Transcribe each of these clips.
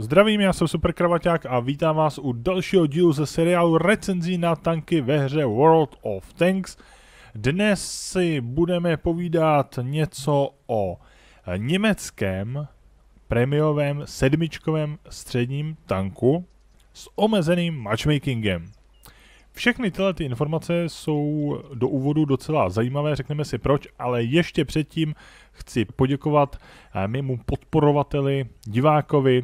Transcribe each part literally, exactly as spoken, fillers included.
Zdravím, já jsem Superkravaťák a vítám vás u dalšího dílu ze seriálu recenzí na tanky ve hře World of Tanks. Dnes si budeme povídat něco o německém prémiovém sedmičkovém středním tanku s omezeným matchmakingem. Všechny tyhle ty informace jsou do úvodu docela zajímavé, řekneme si proč, ale ještě předtím chci poděkovat mému podporovateli, divákovi,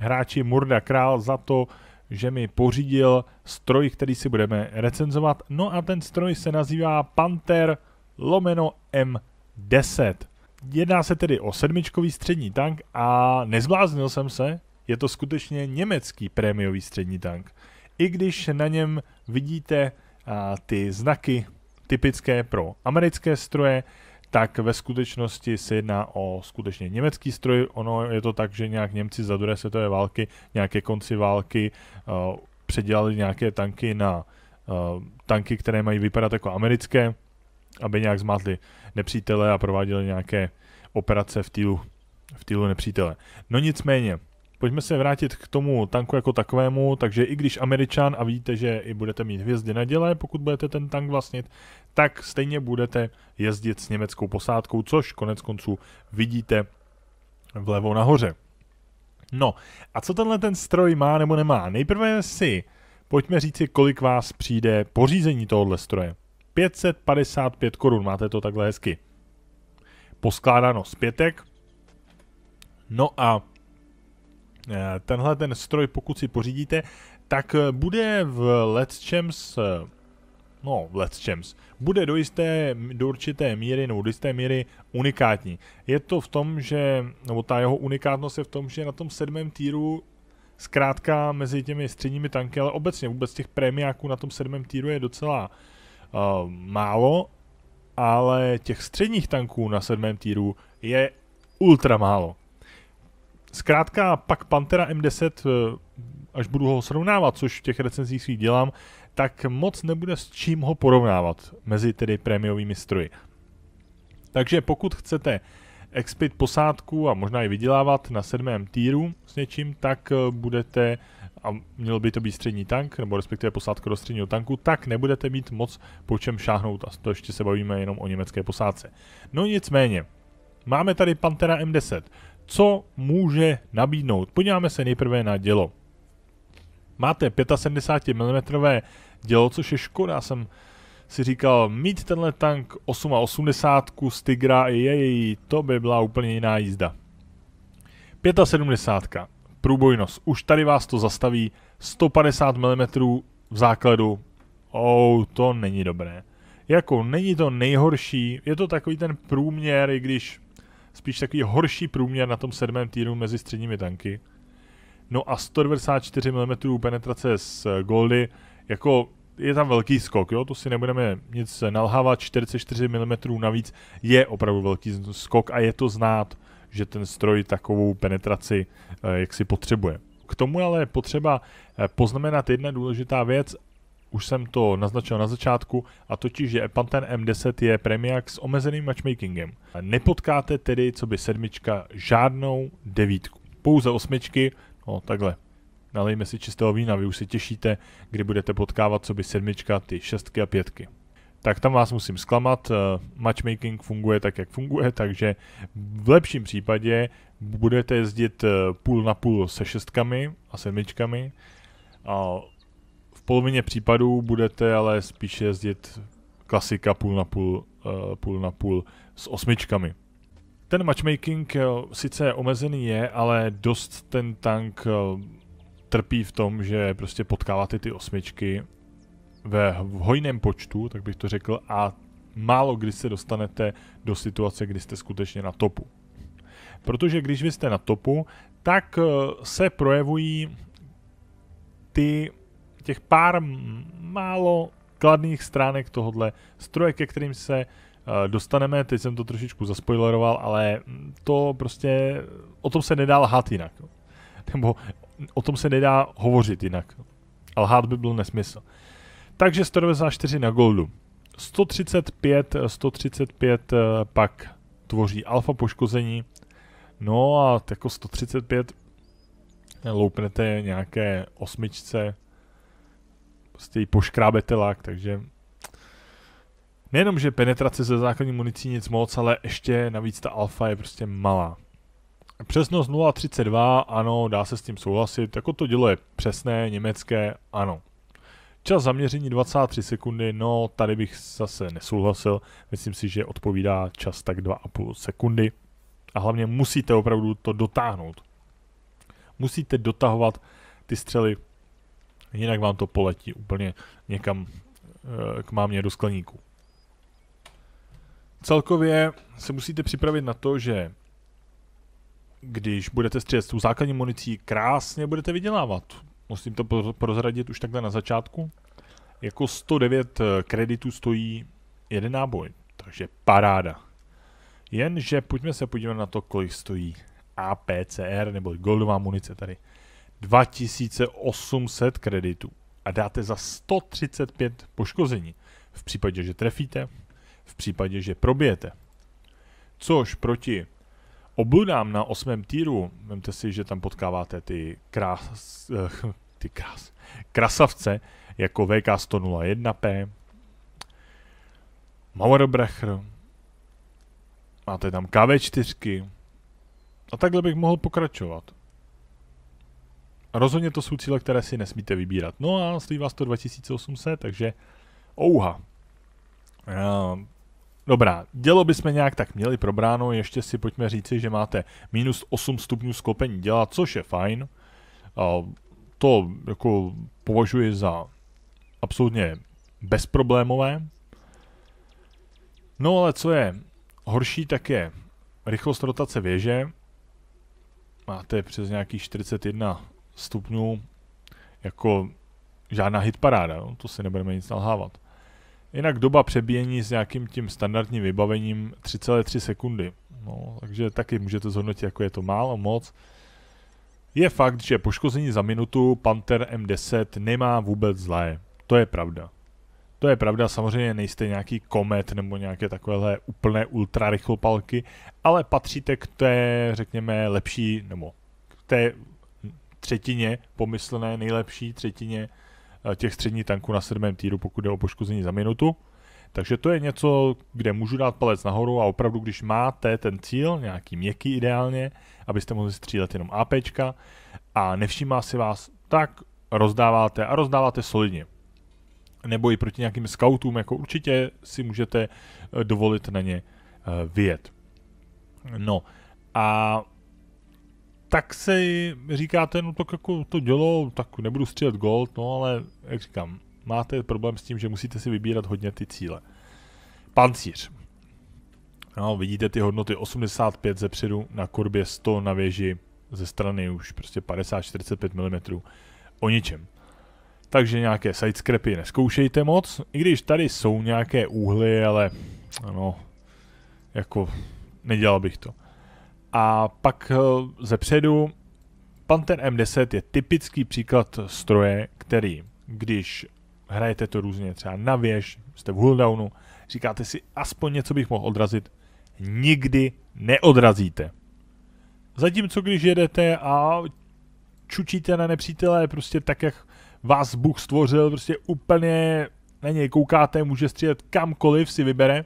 hráči Murda Král za to, že mi pořídil stroj, který si budeme recenzovat. No a ten stroj se nazývá Panther lomeno M deset. Jedná se tedy o sedmičkový střední tank a nezbláznil jsem se, je to skutečně německý prémiový střední tank. I když na něm vidíte a, ty znaky typické pro americké stroje, tak ve skutečnosti se jedná o skutečně německý stroj. Ono je to tak, že nějak Němci za druhé světové války, nějaké konci války, uh, předělali nějaké tanky na uh, tanky, které mají vypadat jako americké, aby nějak zmátli nepřítele a prováděli nějaké operace v týlu, v týlu nepřítele. No nicméně, pojďme se vrátit k tomu tanku jako takovému, takže i když Američan a vidíte, že i budete mít hvězdy na děle, pokud budete ten tank vlastnit, tak stejně budete jezdit s německou posádkou, což konec konců vidíte vlevo nahoře. No a co tenhle ten stroj má nebo nemá? Nejprve si pojďme říci, kolik vás přijde pořízení tohohle stroje. pět set padesát pět korun, máte to takhle hezky poskládáno zpětek. No a tenhle ten stroj, pokud si pořídíte, tak bude v let's no v let's bude do jisté, do určité míry, nebo do jisté míry unikátní. Je to v tom, že, nebo ta jeho unikátnost je v tom, že na tom sedmém týru zkrátka mezi těmi středními tanky, ale obecně vůbec těch prémiáků na tom sedmém týru je docela uh, málo, ale těch středních tanků na sedmém týru je ultra málo. Zkrátka pak Panthera M deset, až budu ho srovnávat, což v těch recenzích svých dělám, tak moc nebude s čím ho porovnávat mezi tedy prémiovými stroji. Takže pokud chcete expit posádku a možná i vydělávat na sedmém týru s něčím, tak budete, a měl by to být střední tank, nebo respektive posádka do středního tanku, tak nebudete mít moc po čem šáhnout a to ještě se bavíme jenom o německé posádce. No nicméně, máme tady Panthera M deset. Co může nabídnout? Podíváme se nejprve na dělo. Máte sedmdesát pět milimetrů dělo, což je škoda. Já jsem si říkal, mít tenhle tank osm osmdesát z Tigra, jej, to by byla úplně jiná jízda. sedmdesát pět, průbojnost, už tady vás to zastaví, sto padesát milimetrů v základu, oh, to není dobré. Jako není to nejhorší, je to takový ten průměr, i když spíš takový horší průměr na tom sedmém týru mezi středními tanky. No a sto devadesát čtyři milimetrů penetrace z Goldy, jako je tam velký skok, jo? To si nebudeme nic nalhávat, čtyřicet čtyři milimetrů navíc je opravdu velký skok a je to znát, že ten stroj takovou penetraci jak si potřebuje. K tomu ale je potřeba poznamenat jedna důležitá věc, už jsem to naznačil na začátku, a totiž, že Panther M deset je premiák s omezeným matchmakingem. Nepotkáte tedy, co by sedmička, žádnou devítku. Pouze osmičky, no takhle, nalejme si čistého vína, vy už si těšíte, kdy budete potkávat, co by sedmička, ty šestky a pětky. Tak tam vás musím zklamat, matchmaking funguje tak, jak funguje, takže v lepším případě budete jezdit půl na půl se šestkami a sedmičkami, a v polovině případů budete ale spíše jezdit klasika půl na půl, půl na půl s osmičkami. Ten matchmaking sice omezený je, ale dost ten tank trpí v tom, že prostě potkáváte ty osmičky ve hojném počtu, tak bych to řekl, a málo kdy se dostanete do situace, kdy jste skutečně na topu. Protože když vy jste na topu, tak se projevují ty těch pár málo kladných stránek tohohle stroje, ke kterým se dostaneme, teď jsem to trošičku zaspoileroval, ale to prostě, o tom se nedá lhát jinak. Nebo o tom se nedá hovořit jinak. A lhát by byl nesmysl. Takže sto devadesát čtyři na goldu. sto třicet pět, sto třicet pět pak tvoří alfa poškození. No a jako sto třicet pět loupnete nějaké osmičce, prostě ji poškrábete lak, takže nejenom, že penetrace ze základní municí nic moc, ale ještě navíc ta alfa je prostě malá. Přesnost nula třicet dva, ano, dá se s tím souhlasit, jako to dělo je přesné, německé, ano. Čas zaměření dvacet tři sekundy, no tady bych zase nesouhlasil, myslím si, že odpovídá čas tak dvě a půl sekundy. A hlavně musíte opravdu to dotáhnout. Musíte dotahovat ty střely, jinak vám to poletí úplně někam k mámě do skleníku. Celkově se musíte připravit na to, že když budete střílet s tou základní municí, krásně budete vydělávat. Musím to prozradit už takhle na začátku. Jako sto devět kreditů stojí jeden náboj, takže paráda. Jenže pojďme se podívat na to, kolik stojí A P C R nebo goldová munice tady. dva tisíce osm set kreditů a dáte za sto třicet pět poškození. V případě, že trefíte, v případě, že probijete. Což proti obludám na osmém týru, vemte si, že tam potkáváte ty krás, ty krás, krasavce jako V K sto nula jedna P, Mauerbracher, máte tam K V čtyři a takhle bych mohl pokračovat. Rozhodně to jsou cíle, které si nesmíte vybírat. No a stojí vás to dva tisíce osm set, takže ouha. Uh, Dobrá, dělo bychom nějak tak měli probráno, ještě si pojďme říci, že máte minus osm stupňů sklopení děla, což je fajn. To jako považuji za absolutně bezproblémové. No ale co je horší, tak je rychlost rotace věže. Máte přes nějakých čtyřicet jedna stupňů, jako žádná hitparáda, no, to si nebudeme nic nalhávat. Jinak doba přebíjení s nějakým tím standardním vybavením tři celé tři sekundy. No, takže taky můžete zhodnotit, jako je to málo, moc. Je fakt, že poškození za minutu Panther M deset nemá vůbec zlé. To je pravda. To je pravda, samozřejmě nejste nějaký komet nebo nějaké takovéhle úplné ultrarychlopalky, ale patříte k té, řekněme, lepší, nebo k té třetině pomyslné, nejlepší třetině těch středních tanků na sedmém týru, pokud jde o poškození za minutu. Takže to je něco, kde můžu dát palec nahoru a opravdu, když máte ten cíl, nějaký měkký ideálně, abyste mohli střílet jenom APčka a nevšímá si vás, tak rozdáváte a rozdáváte solidně. Nebo i proti nějakým scoutům, jako určitě si můžete dovolit na ně vyjet. No a tak se říkáte, no tak jako to dělo, tak nebudu střílet gold, no ale jak říkám, máte problém s tím, že musíte si vybírat hodně ty cíle. Pancíř. No, vidíte ty hodnoty osmdesát pět ze předu, na korbě sto, na věži ze strany už prostě padesát čtyřicet pět milimetrů, o ničem. Takže nějaké side scrapy neskoušejte moc, i když tady jsou nějaké úhly, ale ano, jako nedělal bych to. A pak ze předu Panther M deset je typický příklad stroje, který, když hrajete to různě třeba na věž, jste v hulldownu, říkáte si, aspoň něco bych mohl odrazit, nikdy neodrazíte. Zatímco když jedete a čučíte na nepřítele, prostě tak, jak vás Bůh stvořil, prostě úplně na něj koukáte, může střílet kamkoliv si vybere,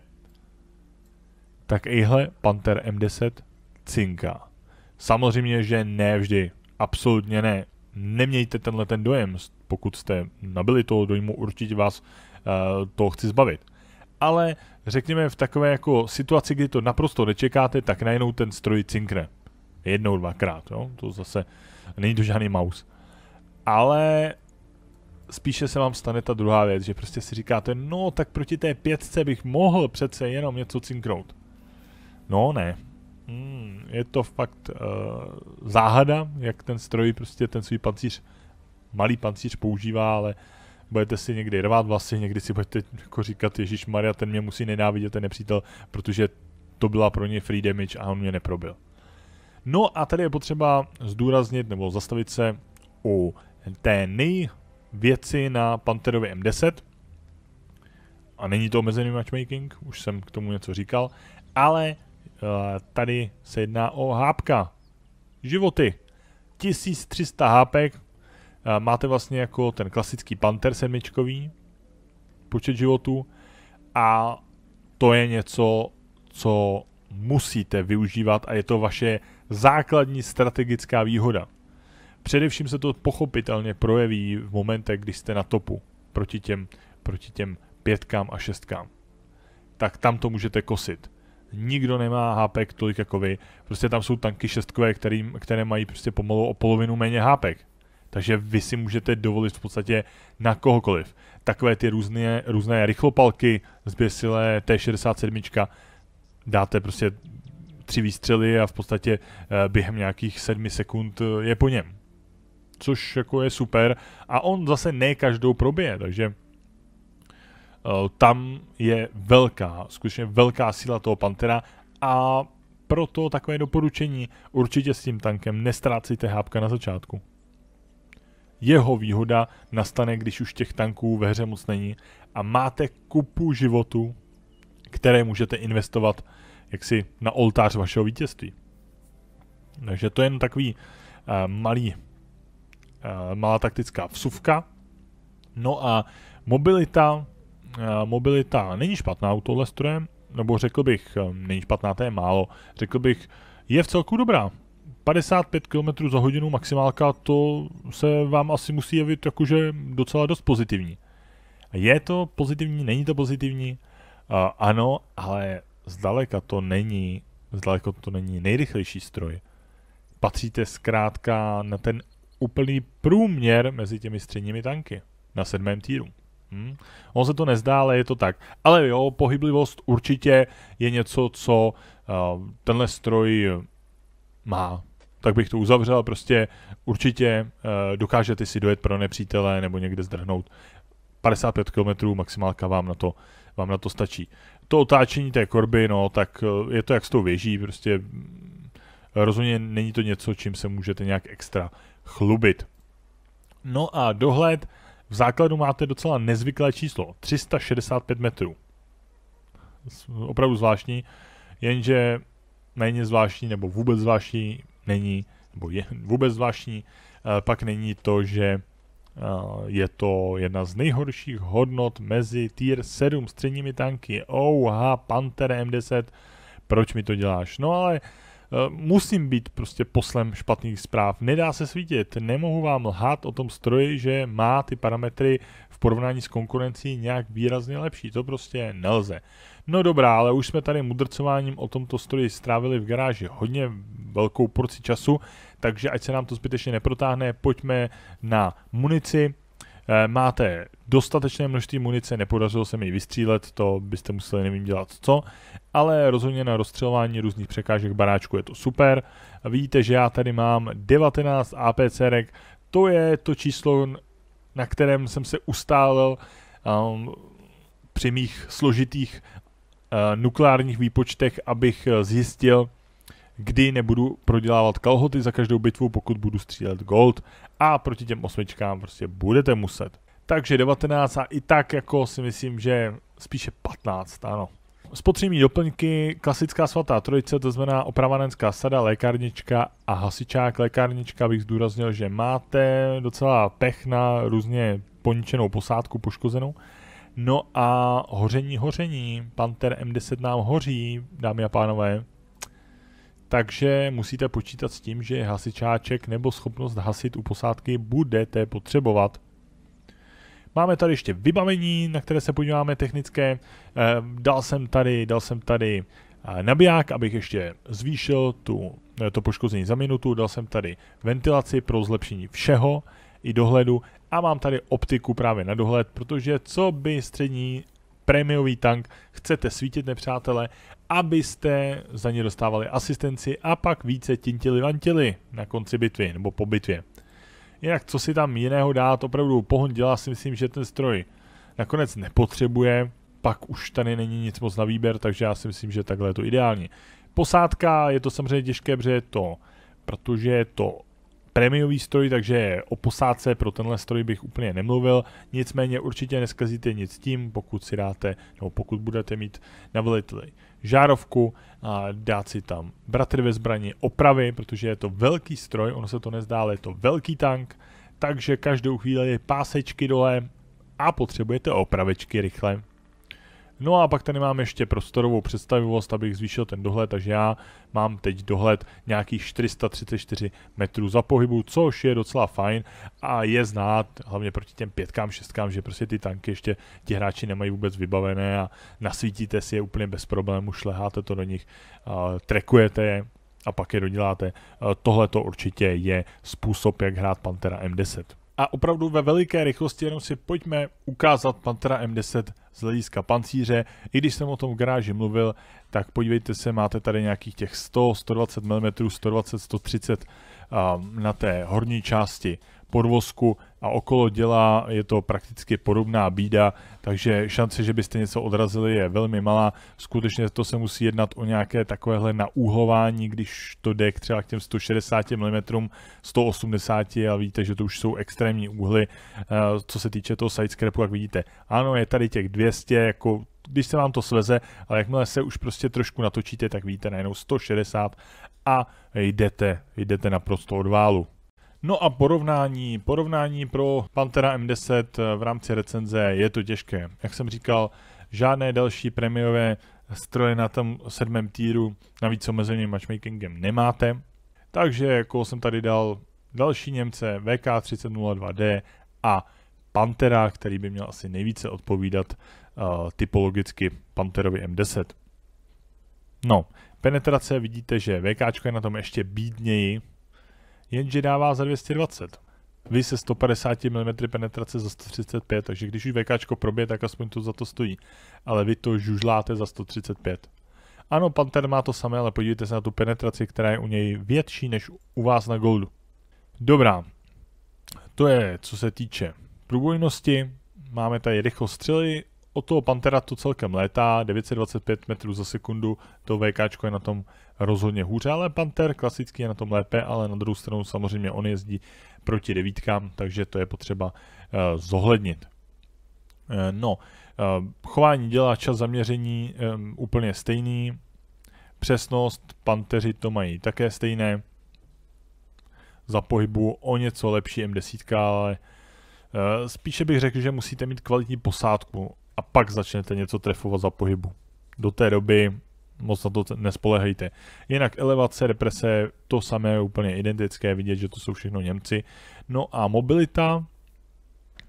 tak ejhle, Panther M deset cinka. Samozřejmě, že ne vždy. Absolutně ne. Nemějte tenhle ten dojem. Pokud jste nabili toho dojmu, určitě vás uh, toho chci zbavit. Ale řekněme v takové jako situaci, kdy to naprosto nečekáte, tak najednou ten stroj cinkne. Jednou, dvakrát. Jo? To zase není to žádný mouse. Ale spíše se vám stane ta druhá věc, že prostě si říkáte, no tak proti té pětce bych mohl přece jenom něco cinknout. No ne. Hmm, je to fakt uh, záhada, jak ten stroj prostě ten svůj pancíř, malý pancíř používá, ale budete si někdy rvát vlasy, někdy si budete jako říkat, Ježíš Maria, ten mě musí nenávidět, ten nepřítel, protože to byla pro ně free damage a on mě neprobil. No a tady je potřeba zdůraznit nebo zastavit se u té nejvěci na Pantherovi M deset. A není to omezený matchmaking, už jsem k tomu něco říkal, ale tady se jedná o hápka, životy tisíc tři sta há pé. Máte vlastně jako ten klasický Panther sedmičkový počet životů a to je něco, co musíte využívat a je to vaše základní strategická výhoda. Především se to pochopitelně projeví v momentech, když jste na topu proti těm, proti těm pětkám a šestkám. Tak tam to můžete kosit. Nikdo nemá há pé tolik jako vy. Prostě tam jsou tanky šestkové, kterým, které mají prostě pomalu o polovinu méně há pé. Takže vy si můžete dovolit v podstatě na kohokoliv. Takové ty různé, různé rychlopalky, zběsilé té šedesát sedm, dáte prostě tři výstřely a v podstatě během nějakých sedmi sekund je po něm. Což jako je super a on zase ne každou probije, takže tam je velká, skutečně velká síla toho Panthera a proto takové doporučení, určitě s tím tankem nestrácejte hápka na začátku. Jeho výhoda nastane, když už těch tanků ve hře moc není a máte kupu životu, které můžete investovat jaksi na oltář vašeho vítězství. Takže to je jen takový uh, malý, uh, malá taktická vsuvka. No a mobilita, uh, mobilita není špatná u tohle strojem, nebo řekl bych, uh, není špatná, to je málo, řekl bych, je v celku dobrá. padesát pět kilometrů za hodinu maximálka, to se vám asi musí jevit jakože docela dost pozitivní. Je to pozitivní, není to pozitivní? Uh, ano, ale zdaleka to není, zdaleka to není nejrychlejší stroj. Patříte zkrátka na ten úplný průměr mezi těmi středními tanky na sedmém týru. Hm? On se to nezdá, ale je to tak. Ale jo, pohyblivost určitě je něco, co uh, tenhle stroj má. Tak bych to uzavřel, prostě určitě uh, dokážete si dojet pro nepřítele nebo někde zdrhnout. padesát pět kilometrů maximálka vám na to, vám na to stačí. To otáčení té korby, no, tak je to jak s tou věží, prostě rozhodně není to něco, čím se můžete nějak extra chlubit. No a dohled, v základu máte docela nezvyklé číslo, tři sta šedesát pět metrů. Opravdu zvláštní, jenže méně zvláštní nebo vůbec zvláštní není, nebo je vůbec zvláštní, pak není to, že je to jedna z nejhorších hodnot mezi tier sedm středními tanky. Ouha, Panther em deset, proč mi to děláš? No ale musím být prostě poslem špatných zpráv. Nedá se svítit, nemohu vám lhát o tom stroji, že má ty parametry v porovnání s konkurencí nějak výrazně lepší. To prostě nelze. No dobrá, ale už jsme tady mudrcováním o tomto stroji strávili v garáži hodně velkou porci času, takže ať se nám to zbytečně neprotáhne, pojďme na munici. Máte dostatečné množství munice, nepodařilo se mi ji vystřílet, to byste museli nevím dělat co, ale rozhodně na rozstřelování různých překážek baráčku je to super. Vidíte, že já tady mám devatenáct á pé cé rek, to je to číslo, na kterém jsem se ustálil um, při mých složitých uh, nukleárních výpočtech, abych zjistil, kdy nebudu prodělávat kalhoty za každou bitvu, pokud budu střílet gold a proti těm osmičkám prostě budete muset. Takže devatenáct a i tak jako si myslím, že spíše patnáct, ano. Spotřební doplňky, klasická svatá trojice, to znamená opravanenská sada, lékárnička a hasičák. Lékárnička bych zdůraznil, že máte docela pech na různě poničenou posádku, poškozenou. No a hoření, hoření, Panther em deset nám hoří, dámy a pánové. Takže musíte počítat s tím, že hasičáček nebo schopnost hasit u posádky budete potřebovat. Máme tady ještě vybavení, na které se podíváme, technické. Dal jsem tady, dal jsem tady nabiják, abych ještě zvýšil tu, to poškození za minutu. Dal jsem tady ventilaci pro zlepšení všeho i dohledu. A mám tady optiku právě na dohled, protože co by střední prémiový tank, chcete svítit nepřátele, abyste za ně dostávali asistenci a pak více tintili vantili na konci bitvy nebo po bitvě. Jinak co si tam jiného dát, opravdu pohon dělá, si myslím, že ten stroj nakonec nepotřebuje, pak už tady není nic moc na výběr, takže já si myslím, že takhle je to ideální. Posádka, je to samozřejmě těžké, protože je to, protože je to prémiový stroj, takže o posádce pro tenhle stroj bych úplně nemluvil, nicméně určitě neskazíte nic tím, pokud si dáte, nebo pokud budete mít na veliteli žárovku a dát si tam bratry ve zbrani, opravy, protože je to velký stroj, ono se to nezdá, ale je to velký tank, takže každou chvíli je pásečky dole a potřebujete opravečky rychle. No a pak tady mám ještě prostorovou představivost, abych zvýšil ten dohled, takže já mám teď dohled nějakých čtyři sta třicet čtyři metrů za pohybu, což je docela fajn a je znát hlavně proti těm pětkám, šestkám, že prostě ty tanky ještě ti hráči nemají vůbec vybavené a nasvítíte si je úplně bez problémů, šleháte to do nich, trackujete je a pak je doděláte. Tohle to určitě je způsob, jak hrát Panthera M deset. A opravdu ve veliké rychlosti jenom si pojďme ukázat Panthera M deset z hlediska pancíře. I když jsem o tom v garáži mluvil, tak podívejte se, máte tady nějakých těch sto, sto dvacet milimetrů, sto dvacet, sto třicet um, na té horní části podvozku a okolo děla je to prakticky podobná bída, takže šance, že byste něco odrazili, je velmi malá. Skutečně to se musí jednat o nějaké takovéhle naúhlování, když to jde k třeba k těm sto šedesáti milimetrům, sto osmdesáti, a víte, že to už jsou extrémní úhly. Co se týče toho sidescrapu, jak vidíte, ano, je tady těch dvě stě, jako když se vám to sveze, ale jakmile se už prostě trošku natočíte, tak víte, najednou sto šedesát a jdete, jdete naprosto od válu. No a porovnání, porovnání pro Panthera M deset v rámci recenze je to těžké. Jak jsem říkal, žádné další premiové stroje na tom sedmém týru, navíc omezeným matchmakingem, nemáte. Takže jako jsem tady dal další Němce, V K tři tisíce dva D a Panthera, který by měl asi nejvíce odpovídat uh, typologicky Pantherovi M deset. No, penetrace vidíte, že VKčko je na tom ještě bídněji, jenže dává za dvě stě dvacet. Vy se sto padesáti milimetrů penetrace za sto třicet pět, takže když už VKčko probije, tak aspoň to za to stojí. Ale vy to žužláte za sto třicet pět. Ano, Panther má to samé, ale podívejte se na tu penetraci, která je u něj větší než u vás na Goldu. Dobrá, to je co se týče průbojnosti. Máme tady rychlost střely, od toho Panthera to celkem létá, devět set dvacet pět metrů za sekundu, to VKčko je na tom rozhodně hůře, ale Panther klasicky je na tom lépe, ale na druhou stranu samozřejmě on jezdí proti devítkám, takže to je potřeba uh, zohlednit. Uh, no, uh, chování dělá čas zaměření um, úplně stejný, přesnost, Pantheři to mají také stejné, za pohybu o něco lepší M deset, ale uh, spíše bych řekl, že musíte mít kvalitní posádku a pak začnete něco trefovat za pohybu. Do té doby moc na to nespolehejte. Jinak elevace, represe, to samé je úplně identické, vidět, že to jsou všechno Němci. No a mobilita,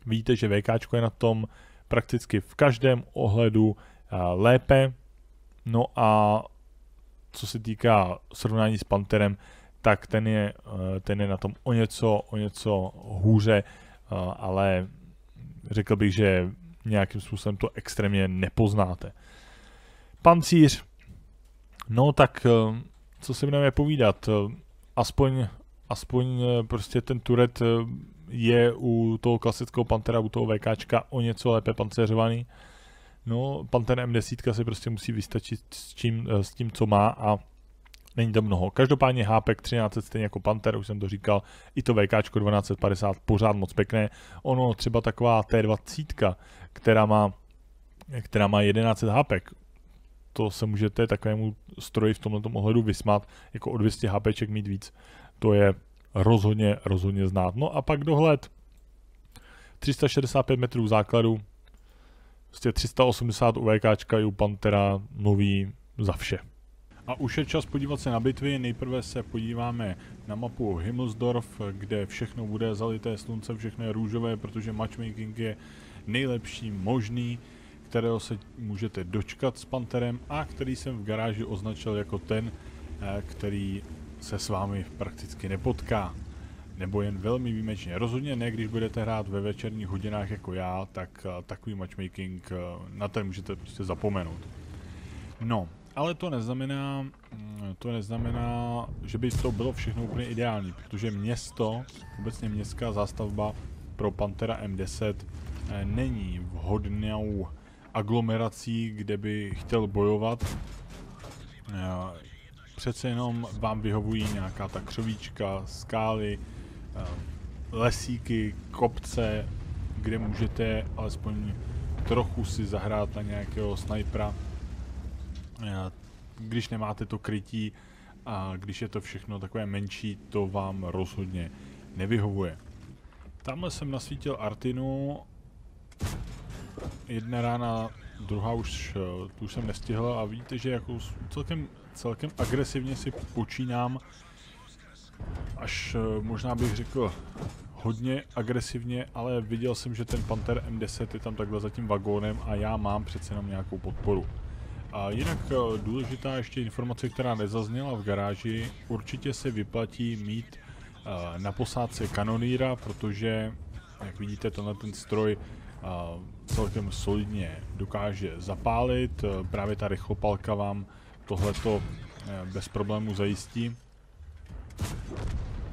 vidíte, že VKčko je na tom prakticky v každém ohledu lépe. No a co se týká srovnání s Pantherem, tak ten je, ten je na tom o něco, o něco hůře, ale řekl bych, že nějakým způsobem to extrémně nepoznáte. Pancíř, no tak co si budeme povídat, aspoň, aspoň prostě ten turet je u toho klasického Panthera, u toho VKčka o něco lépe pancéřovaný. No, Panther M deset si prostě musí vystačit s, čím, s tím, co má, a není to mnoho. Každopádně hápek třináct set stejně jako Panther, už jsem to říkal, i to VKčko dvanáct set padesát pořád moc pěkné. Ono třeba taková T dvacet, která má, která má jedenáct set hápek, to se můžete takovému stroji v tomto ohledu vysmát, jako o dvě stě hápeček mít víc. To je rozhodně, rozhodně znát. No a pak dohled tři sta šedesát pět metrů základu, vlastně tři sta osmdesát u VKčka i u Panthera mluví za vše. A už je čas podívat se na bitvy. Nejprve se podíváme na mapu Himmelsdorf, kde všechno bude zalité slunce, všechno je růžové, protože matchmaking je nejlepší možný, kterého se můžete dočkat s Pantherem a který jsem v garáži označil jako ten, který se s vámi prakticky nepotká. Nebo jen velmi výjimečně. Rozhodně ne, když budete hrát ve večerních hodinách jako já, tak takový matchmaking, na ten můžete prostě zapomenout. No. Ale to neznamená, to neznamená, že by to bylo všechno úplně ideální, protože město, obecně městská zástavba pro Panthera M deset není vhodnou aglomerací, kde by chtěl bojovat. Přece jenom vám vyhovují nějaká ta křovíčka, skály, lesíky, kopce, kde můžete alespoň trochu si zahrát na nějakého snajpera, když nemáte to krytí a když je to všechno takové menší, to vám rozhodně nevyhovuje. Tamhle jsem nasvítil artinu, jedna rána, druhá už, tu už jsem nestihl a vidíte, že jako celkem, celkem agresivně si počínám, až možná bych řekl hodně agresivně, ale viděl jsem, že ten Panther M deset je tam takhle za tím vagónem a já mám přece jenom nějakou podporu. A jinak důležitá ještě informace, která nezazněla v garáži, určitě se vyplatí mít uh, na posádce kanonýra, protože, jak vidíte, tenhle ten stroj uh, celkem solidně dokáže zapálit, právě ta rychlopalka vám tohleto uh, bez problémů zajistí.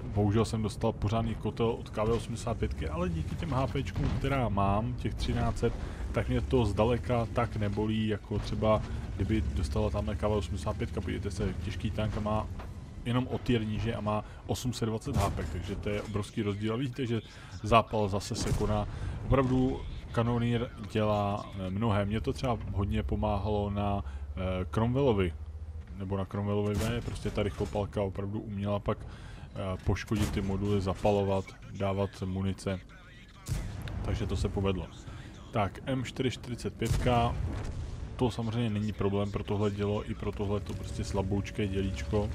Bohužel jsem dostal pořádný kotel od K V osmdesát pět, ale díky těm HPčkům, která mám, těch třináct set, tak mě to zdaleka tak nebolí, jako třeba kdyby dostala tamhle K V osmdesát pět, podívejte se, těžký tank má jenom o tier níže a má osm set dvacet H P, takže to je obrovský rozdíl. A vidíte, že zápal zase se koná. Opravdu kanonýr dělá mnohé. Mně to třeba hodně pomáhalo na eh, Cromwellovi, nebo na Cromwellovi V, prostě ta rychlopalka opravdu uměla pak eh, poškodit ty moduly, zapalovat, dávat munice, takže to se povedlo. Tak, M čtyři čtyřicet pět, to samozřejmě není problém pro tohle dělo, i pro tohle to prostě slaboučké dělíčko.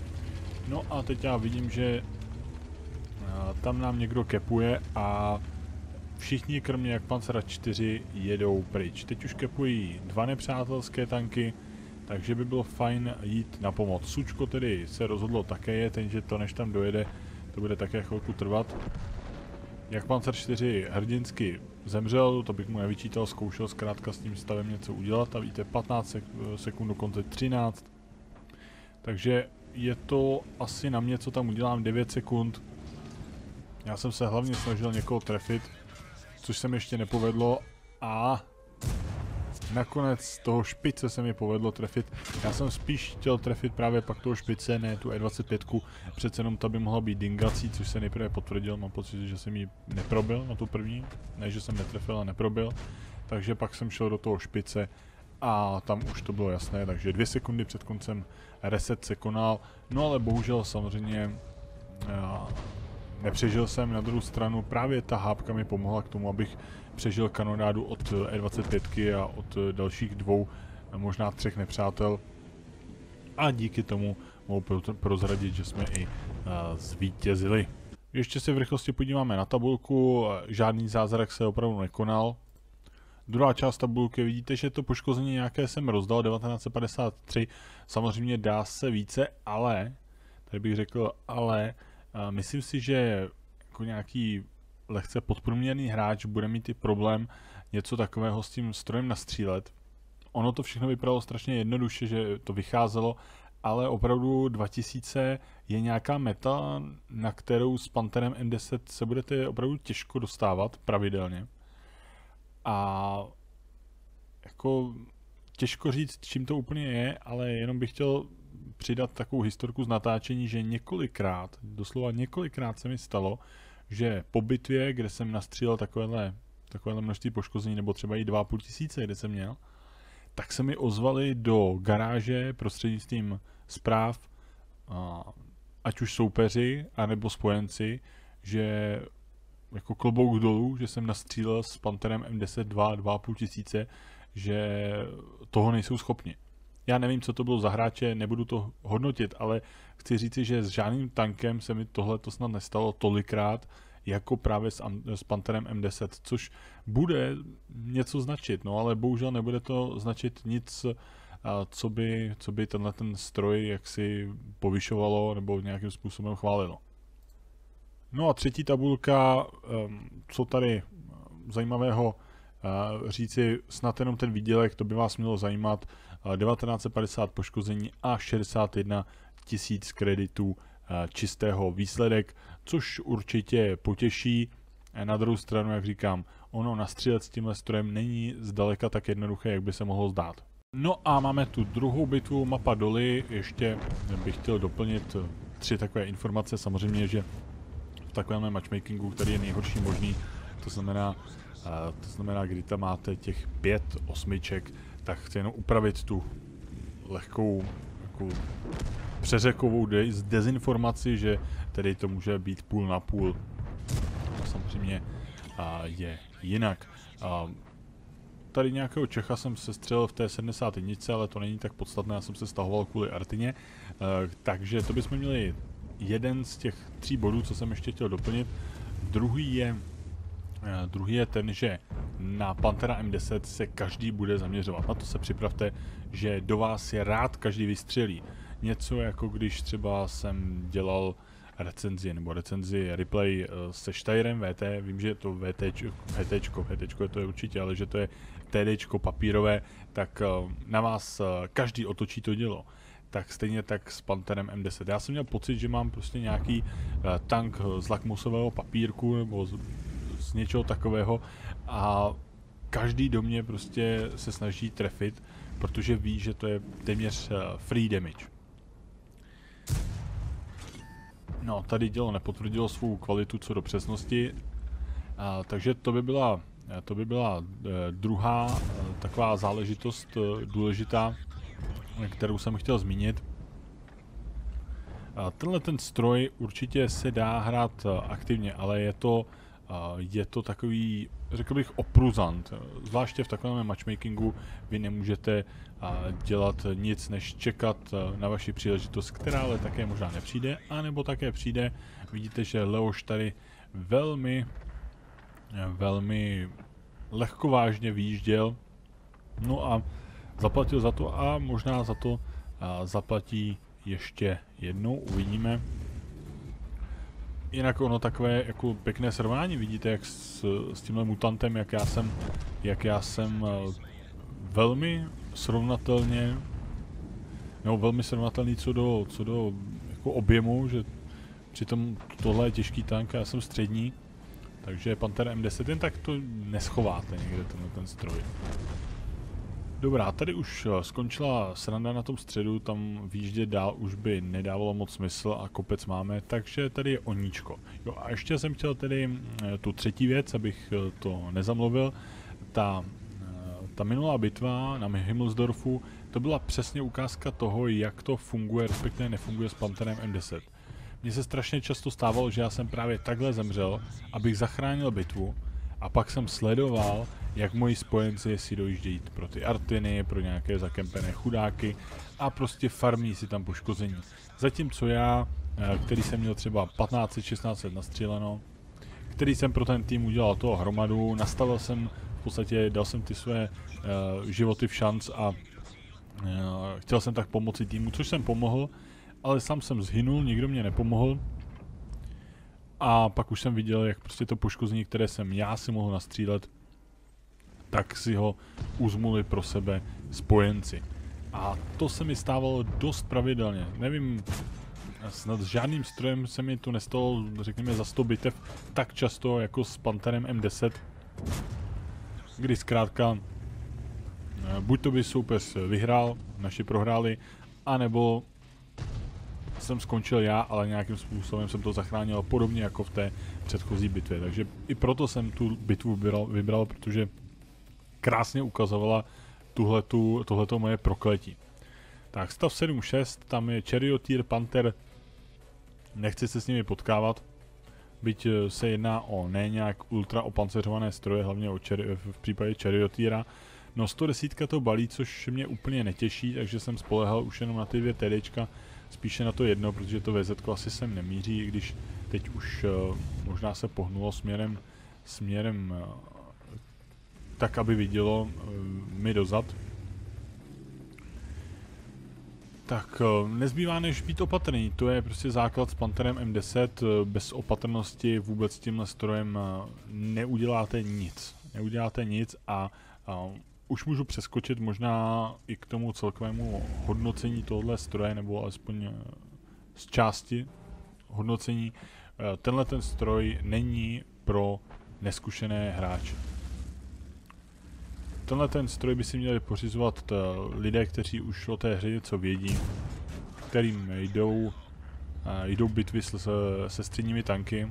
No a teď já vidím, že tam nám někdo kepuje a všichni kromě jak Panzera čtyři jedou pryč. Teď už kepují dva nepřátelské tanky, takže by bylo fajn jít na pomoc. Sučko tedy se rozhodlo také je, takže to než tam dojede, to bude také chvilku trvat. Jak Panzer čtyři hrdinsky zemřel, to bych mu nevyčítal, zkoušel zkrátka s tím stavem něco udělat a víte, patnáct sekund, dokonce třináct. Takže je to asi na mě, co tam udělám, devět sekund. Já jsem se hlavně snažil někoho trefit, což se mi ještě nepovedlo a nakonec z toho špice se mi povedlo trefit. Já jsem spíš chtěl trefit právě pak toho špice, ne tu E dvacet pět, přece jenom ta by mohla být dingací, což se nejprve potvrdil, mám pocit, že jsem ji neprobil na tu první, ne, že jsem netrefil a neprobil, takže pak jsem šel do toho špice a tam už to bylo jasné, takže dvě sekundy před koncem reset se konal, no ale bohužel samozřejmě já nepřežil jsem. Na druhou stranu právě ta hápka mi pomohla k tomu, abych přežil kanonádu od E dvacet pět a od dalších dvou, možná třech nepřátel. A díky tomu mohu prozradit, že jsme i zvítězili. Ještě se v rychlosti podíváme na tabulku, žádný zázrak se opravdu nekonal. Druhá část tabulky, vidíte, že to poškození nějaké jsem rozdal, devatenáct set padesát tři, samozřejmě dá se více, ale, tady bych řekl ale, myslím si, že jako nějaký lehce podprůměrný hráč bude mít i problém něco takového s tím strojem nastřílet. Ono to všechno vypadalo strašně jednoduše, že to vycházelo, ale opravdu dva tisíce je nějaká meta, na kterou s Pantherem M deset se budete opravdu těžko dostávat pravidelně. A jako těžko říct, čím to úplně je, ale jenom bych chtěl přidat takovou historku z natáčení, že několikrát, doslova několikrát se mi stalo, že po bitvě, kde jsem nastřílel takovéhle, takovéhle množství poškození, nebo třeba i dva a půl tisíce, kde jsem měl, tak se mi ozvali do garáže prostřednictvím zpráv, ať už soupeři, anebo spojenci, že jako klobouk dolů, že jsem nastřílel s Pantherem M deset dva, dva a půl tisíce, že toho nejsou schopni. Já nevím, co to bylo za hráče, nebudu to hodnotit, ale chci říci, že s žádným tankem se mi tohle to snad nestalo tolikrát, jako právě s, s Pantherem M deset, což bude něco značit, no ale bohužel nebude to značit nic, co by, co by tenhle ten stroj jaksi povyšovalo nebo nějakým způsobem chválilo. No a třetí tabulka, co tady zajímavého říci, snad jenom ten výdělek, to by vás mělo zajímat, devatenáct set padesát poškození a šedesát jedna tisíc kreditů čistého výsledek, což určitě potěší. Na druhou stranu, jak říkám, ono nastřílet s tímhle strojem není zdaleka tak jednoduché, jak by se mohlo zdát. No a máme tu druhou bitvu, mapa Doly, ještě bych chtěl doplnit tři takové informace, samozřejmě, že v takovém matchmakingu, který je nejhorší možný, to znamená, to znamená, kdy tam máte těch pět osmiček, tak chci jenom upravit tu lehkou přeřekovou de dezinformaci, že tedy to může být půl na půl. To samozřejmě a, je jinak. A, tady nějakého Čecha jsem se střelil v té sedmdesáté jedničce, ale to není tak podstatné, já jsem se stahoval kvůli Artině. Uh, takže to bychom měli jeden z těch tří bodů, co jsem ještě chtěl doplnit. Druhý je, uh, druhý je ten, že na Panthera M deset se každý bude zaměřovat. Na to se připravte, že do vás je rád každý vystřelí. Něco jako když třeba jsem dělal recenzi nebo recenzi replay uh, se Steyrem V T, vím, že je to V T, V T, V T je to je určitě, ale že to je T D papírové, tak uh, na vás uh, každý otočí to dělo. Tak stejně tak s Pantherem M deset. Já jsem měl pocit, že mám prostě nějaký uh, tank z lakmusového papírku nebo z, z něčeho takového a každý do mě prostě se snaží trefit, protože ví, že to je téměř uh, free damage. No, tady dělo nepotvrdilo svou kvalitu co do přesnosti, a, takže to by byla, to by byla e, druhá e, taková záležitost e, důležitá, kterou jsem chtěl zmínit. A tenhle ten stroj určitě se dá hrát aktivně, ale je to, a, je to takový, řekl bych, opruzant. Zvláště v takovém matchmakingu vy nemůžete a, dělat nic, než čekat a, na vaši příležitost, která ale také možná nepřijde, anebo také přijde. Vidíte, že Leoš tady velmi, velmi lehkovážně výjížděl. No a zaplatil za to a možná za to a, zaplatí ještě jednou, uvidíme. Jinak ono takové jako pěkné srovnání, vidíte, jak s, s tímhle mutantem, jak já jsem, jak já jsem velmi srovnatelně, nebo velmi srovnatelný co do, co do jako objemu, že přitom tohle je těžký tank a já jsem střední, takže Panther M deset jen tak to neschováte někde tenhle ten stroj. Dobrá, tady už skončila sranda na tom středu, tam výjíždět dál už by nedávalo moc smysl a kopec máme, takže tady je oníčko. Jo a ještě jsem chtěl tedy tu třetí věc, abych to nezamluvil, ta, ta minulá bitva na Himmelsdorfu, to byla přesně ukázka toho, jak to funguje, respektive nefunguje s Pantherem M deset. Mně se strašně často stávalo, že já jsem právě takhle zemřel, abych zachránil bitvu a pak jsem sledoval, jak moji spojenci si dojíždějí pro ty artiny, pro nějaké zakempené chudáky a prostě farmí si tam poškození. Zatímco já, který jsem měl třeba patnáct šestnáct nastříleno, který jsem pro ten tým udělal toho hromadu, nastavil jsem, v podstatě dal jsem ty své uh, životy v šanc a uh, chtěl jsem tak pomoci týmu, což jsem pomohl, ale sám jsem zhynul, nikdo mě nepomohl. A pak už jsem viděl, jak prostě to poškození, které jsem já si mohl nastřílet, tak si ho uzmuli pro sebe spojenci. A to se mi stávalo dost pravidelně. Nevím, snad s žádným strojem se mi to nestalo, řekněme, za sto bitev tak často jako s Pantherem M deset, kdy zkrátka buď to by soupeř vyhrál, naši prohráli, anebo jsem skončil já, ale nějakým způsobem jsem to zachránil, podobně jako v té předchozí bitvě. Takže i proto jsem tu bitvu vybral, vybral protože krásně ukazovala tuhletu, tohleto moje prokletí. Tak stav sedm šest, tam je Charioteer, Panther, nechci se s nimi potkávat, byť se jedná o ne nějak ultra opanceřované stroje, hlavně o v případě Charioteera. No sto deset to balí, což mě úplně netěší, takže jsem spolehal už jenom na ty dvě TDčka, spíše na to jedno, protože to V Z klasy sem nemíří, i když teď už uh, možná se pohnulo směrem, směrem uh, tak, aby vidělo uh, mi dozad. Tak uh, nezbývá než být opatrný, to je prostě základ s Pantherem M deset, uh, bez opatrnosti vůbec s tímhle strojem uh, neuděláte nic, neuděláte nic a uh, už můžu přeskočit možná i k tomu celkovému hodnocení tohoto stroje, nebo alespoň z části hodnocení. Tenhle ten stroj není pro neskušené hráče. Tenhle ten stroj by si měli pořizovat lidé, kteří už o té hře něco vědí, kterým jdou, jdou bitvy se, se středními tanky,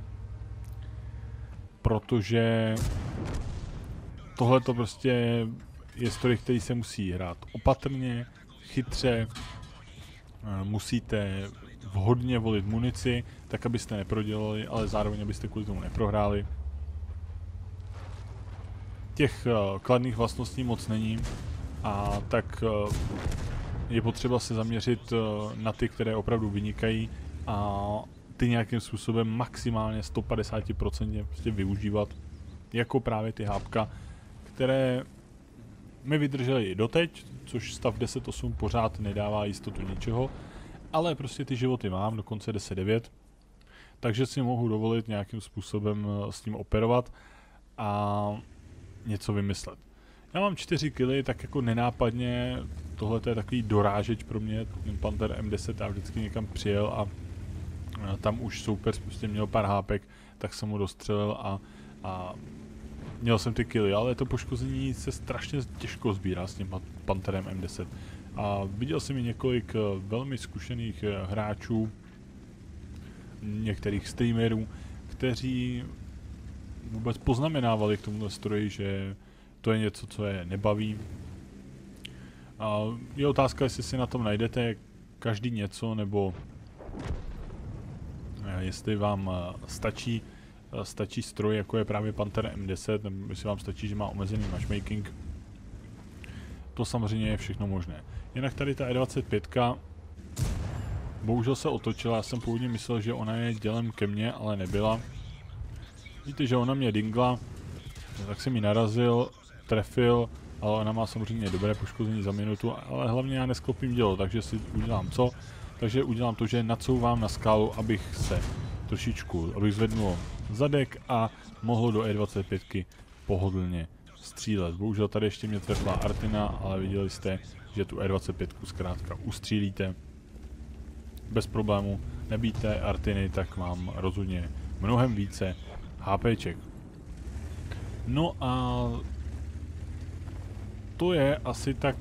protože tohle to prostě je story, který se musí hrát opatrně, chytře, musíte vhodně volit munici, tak abyste neprodělali, ale zároveň abyste kvůli tomu neprohráli. Těch kladných vlastností moc není, a tak je potřeba se zaměřit na ty, které opravdu vynikají, a ty nějakým způsobem maximálně sto padesát procent prostě využívat, jako právě ty hápka, které mi vydržely i doteď, což stav deset osm pořád nedává jistotu ničeho, ale prostě ty životy mám, dokonce deset devět, takže si mohu dovolit nějakým způsobem s tím operovat a něco vymyslet. Já mám čtyři kily, tak jako nenápadně, tohle je takový dorážeč pro mě, ten Panther M deset, já vždycky někam přijel a tam už soupeř prostě měl pár hápek, tak jsem mu dostřelil a, a měl jsem ty killy, ale to poškození se strašně těžko sbírá s tím Pantherem M deset. A viděl jsem i několik velmi zkušených hráčů, některých streamerů, kteří vůbec poznamenávali k tomuto stroji, že to je něco, co je nebaví. A je otázka, jestli si na tom najdete každý něco, nebo jestli vám stačí, stačí stroj, jako je právě Panther M deset, nebo jestli vám stačí, že má omezený matchmaking. To samozřejmě je všechno možné. Jinak tady ta E dvacet pět bohužel se otočila, já jsem původně myslel, že ona je dělem ke mně, ale nebyla. Víte, že ona mě dingla, tak jsem ji narazil, trefil, ale ona má samozřejmě dobré poškození za minutu, ale hlavně já nesklopím dělo, takže si udělám co? Takže udělám to, že nacouvám na skálu, abych se trošičku, abych zvednul zadek a mohl do E dvacet pět pohodlně střílet. Bohužel tady ještě mě trefla Artina, ale viděli jste, že tu E dvacet pět zkrátka ustřílíte. Bez problému, nebíte Artiny, tak mám rozhodně mnohem více HPček. No a to je asi tak,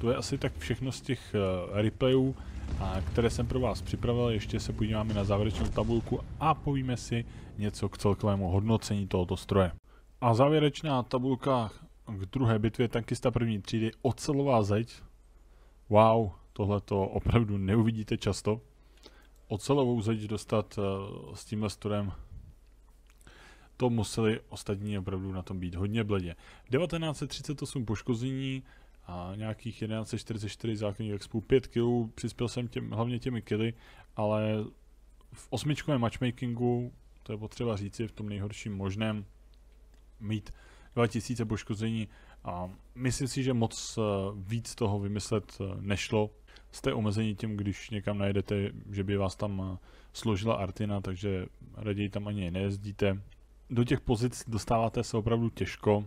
to je asi tak všechno z těch replayů, a které jsem pro vás připravil. Ještě se podíváme na závěrečnou tabulku a povíme si něco k celkovému hodnocení tohoto stroje. A závěrečná tabulka k druhé bitvě, tankista první třídy, ocelová zeď. Wow, tohle to opravdu neuvidíte často. Ocelovou zeď dostat s tímhle strojem, to museli ostatní opravdu na tom být hodně bledě. devatenáct set třicet osm poškození a nějakých tisíc sto čtyřicet čtyři základních expů, pět kilů, přispěl jsem těm, hlavně těmi killy, ale v osmičkovém matchmakingu, to je potřeba říci, v tom nejhorším možném, mít dva tisíce poškození a myslím si, že moc víc toho vymyslet nešlo. Jste omezení tím, když někam najedete, že by vás tam složila Artina, takže raději tam ani nejezdíte. Do těch pozic dostáváte se opravdu těžko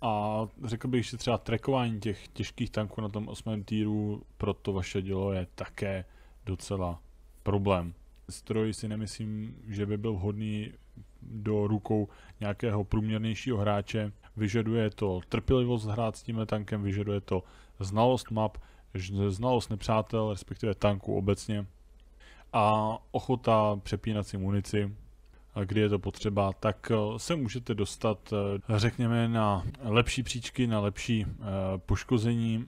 a řekl bych, že třeba trackování těch těžkých tanků na tom osmém týru pro to vaše dělo je také docela problém. Stroj si nemyslím, že by byl hodný do rukou nějakého průměrnějšího hráče. Vyžaduje to trpělivost hrát s tímhle tankem, vyžaduje to znalost map, znalost nepřátel, respektive tanků obecně a ochota přepínat si munici, kdy je to potřeba, tak se můžete dostat, řekněme, na lepší příčky, na lepší poškození,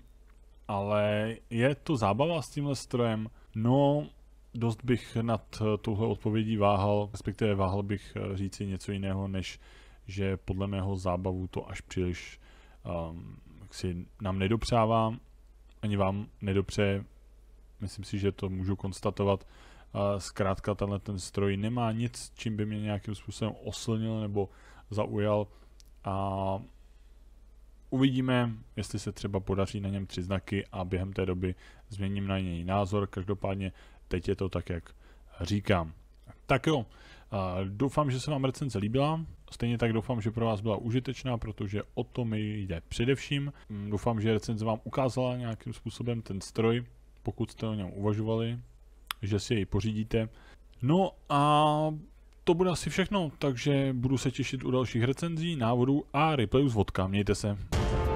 ale je to zábava s tímhle strojem? No, dost bych nad touhle odpovědí váhal, respektive váhal bych říci něco jiného, než že podle mého zábavu to až příliš um, si nám nedopřává, ani vám nedopře, myslím si, že to můžu konstatovat. Zkrátka tenhle ten stroj nemá nic, čím by mě nějakým způsobem oslnil nebo zaujal a uvidíme, jestli se třeba podaří na něm tři znaky a během té doby změním na něj názor, každopádně teď je to tak, jak říkám. Tak jo, doufám, že se vám recenze líbila, stejně tak doufám, že pro vás byla užitečná, protože o to mi jde především. Doufám, že recenze vám ukázala nějakým způsobem ten stroj, pokud jste o něm uvažovali, že si jej pořídíte. No a to bude asi všechno, takže budu se těšit u dalších recenzí, návodů a replayů z vodka. Mějte se.